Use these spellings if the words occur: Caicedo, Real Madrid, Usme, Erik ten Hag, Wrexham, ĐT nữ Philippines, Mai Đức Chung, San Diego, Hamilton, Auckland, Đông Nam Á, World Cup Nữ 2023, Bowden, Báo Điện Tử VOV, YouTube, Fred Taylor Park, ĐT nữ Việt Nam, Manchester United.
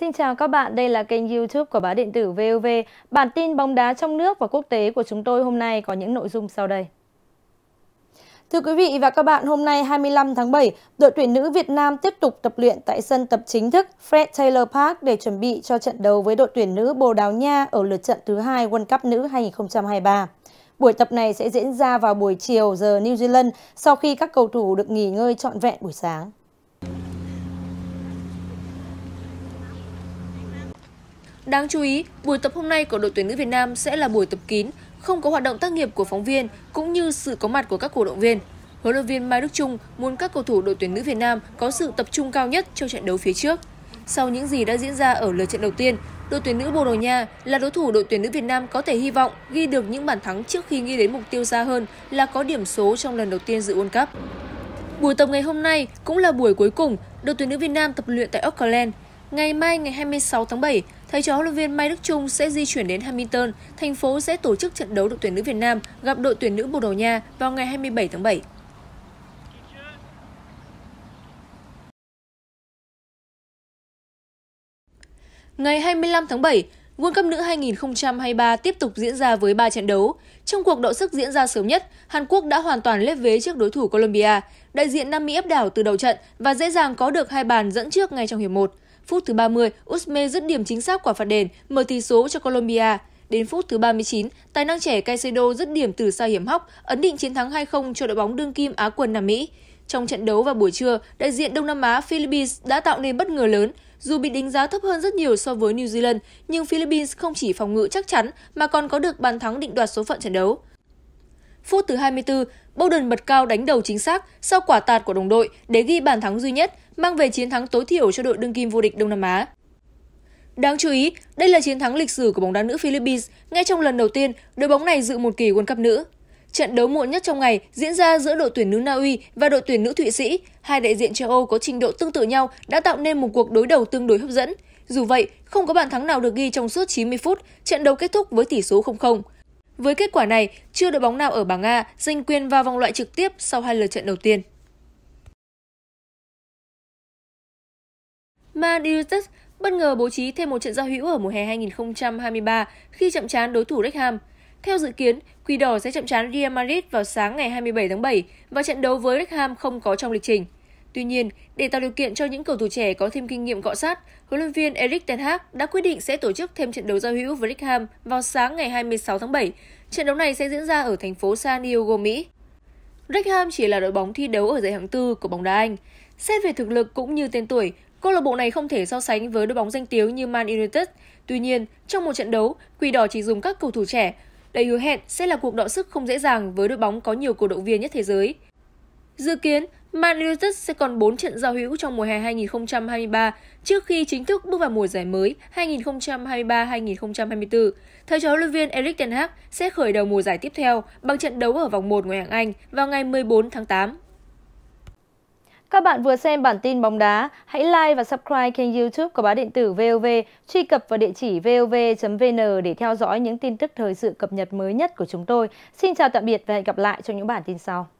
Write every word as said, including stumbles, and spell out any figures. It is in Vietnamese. Xin chào các bạn, đây là kênh YouTube của Báo Điện Tử vê o vê. Bản tin bóng đá trong nước và quốc tế của chúng tôi hôm nay có những nội dung sau đây. Thưa quý vị và các bạn, hôm nay hai mươi lăm tháng bảy, đội tuyển nữ Việt Nam tiếp tục tập luyện tại sân tập chính thức Fred Taylor Park để chuẩn bị cho trận đấu với đội tuyển nữ Bồ Đào Nha ở lượt trận thứ hai World Cup nữ hai không hai ba. Buổi tập này sẽ diễn ra vào buổi chiều giờ New Zealand sau khi các cầu thủ được nghỉ ngơi trọn vẹn buổi sáng. Đáng chú ý, buổi tập hôm nay của đội tuyển nữ Việt Nam sẽ là buổi tập kín, không có hoạt động tác nghiệp của phóng viên cũng như sự có mặt của các cổ động viên. Huấn luyện viên Mai Đức Chung muốn các cầu thủ đội tuyển nữ Việt Nam có sự tập trung cao nhất cho trận đấu phía trước. Sau những gì đã diễn ra ở lượt trận đầu tiên, đội tuyển nữ Bồ Đào Nha là đối thủ đội tuyển nữ Việt Nam có thể hy vọng ghi được những bàn thắng trước khi nghĩ đến mục tiêu xa hơn là có điểm số trong lần đầu tiên dự World Cup. Buổi tập ngày hôm nay cũng là buổi cuối cùng đội tuyển nữ Việt Nam tập luyện tại Auckland. Ngày mai ngày hai mươi sáu tháng bảy, thầy trò huấn luyện viên Mai Đức Chung sẽ di chuyển đến Hamilton, thành phố sẽ tổ chức trận đấu đội tuyển nữ Việt Nam gặp đội tuyển nữ Bồ Đào Nha vào ngày hai mươi bảy tháng bảy. Ngày hai mươi lăm tháng bảy, World Cup nữ hai không hai ba tiếp tục diễn ra với ba trận đấu. Trong cuộc đọ sức diễn ra sớm nhất, Hàn Quốc đã hoàn toàn lép vế trước đối thủ Colombia, đại diện Nam Mỹ áp đảo từ đầu trận và dễ dàng có được hai bàn dẫn trước ngay trong hiệp một. Phút thứ ba mươi, Usme dứt điểm chính xác quả phạt đền, mở tỷ số cho Colombia. Đến phút thứ ba mươi chín, tài năng trẻ Caicedo dứt điểm từ xa hiểm hóc, ấn định chiến thắng hai không cho đội bóng đương kim Á quân Nam Mỹ. Trong trận đấu vào buổi trưa, đại diện Đông Nam Á Philippines đã tạo nên bất ngờ lớn. Dù bị đánh giá thấp hơn rất nhiều so với New Zealand, nhưng Philippines không chỉ phòng ngự chắc chắn mà còn có được bàn thắng định đoạt số phận trận đấu. Phút thứ hai mươi tư, Bowden bật cao đánh đầu chính xác sau quả tạt của đồng đội để ghi bàn thắng duy nhất, mang về chiến thắng tối thiểu cho đội đương kim vô địch Đông Nam Á. Đáng chú ý, đây là chiến thắng lịch sử của bóng đá nữ Philippines ngay trong lần đầu tiên đội bóng này dự một kỳ World Cup nữ. Trận đấu muộn nhất trong ngày diễn ra giữa đội tuyển nữ Na Uy và đội tuyển nữ Thụy Sĩ, hai đại diện châu Âu có trình độ tương tự nhau đã tạo nên một cuộc đối đầu tương đối hấp dẫn. Dù vậy, không có bàn thắng nào được ghi trong suốt chín mươi phút, trận đấu kết thúc với tỷ số không không. Với kết quả này, chưa đội bóng nào ở bảng A giành quyền vào vòng loại trực tiếp sau hai lượt trận đầu tiên. Man United bất ngờ bố trí thêm một trận giao hữu ở mùa hè hai không hai ba khi chạm trán đối thủ Wrexham. Theo dự kiến, Quỷ Đỏ sẽ chạm trán Real Madrid vào sáng ngày hai mươi bảy tháng bảy và trận đấu với Wrexham không có trong lịch trình. Tuy nhiên, để tạo điều kiện cho những cầu thủ trẻ có thêm kinh nghiệm cọ sát, huấn luyện viên Erik ten Hag đã quyết định sẽ tổ chức thêm trận đấu giao hữu với Wrexham vào sáng ngày hai mươi sáu tháng bảy. Trận đấu này sẽ diễn ra ở thành phố San Diego, Mỹ. Wrexham chỉ là đội bóng thi đấu ở giải hạng tư của bóng đá Anh. Xét về thực lực cũng như tên tuổi, câu lạc bộ này không thể so sánh với đội bóng danh tiếng như Man United. Tuy nhiên, trong một trận đấu, Quỷ Đỏ chỉ dùng các cầu thủ trẻ. Đây hứa hẹn sẽ là cuộc đọ sức không dễ dàng với đội bóng có nhiều cổ động viên nhất thế giới. Dự kiến, Man United sẽ còn bốn trận giao hữu trong mùa hè hai không hai ba trước khi chính thức bước vào mùa giải mới hai không hai ba hai không hai tư. Thầy trò huấn luyện viên Erik ten Hag sẽ khởi đầu mùa giải tiếp theo bằng trận đấu ở vòng một ngoại hạng Anh vào ngày mười bốn tháng tám. Các bạn vừa xem bản tin bóng đá, hãy like và subscribe kênh YouTube của Báo Điện Tử vê o vê, truy cập vào địa chỉ vov chấm vn để theo dõi những tin tức thời sự cập nhật mới nhất của chúng tôi. Xin chào tạm biệt và hẹn gặp lại trong những bản tin sau.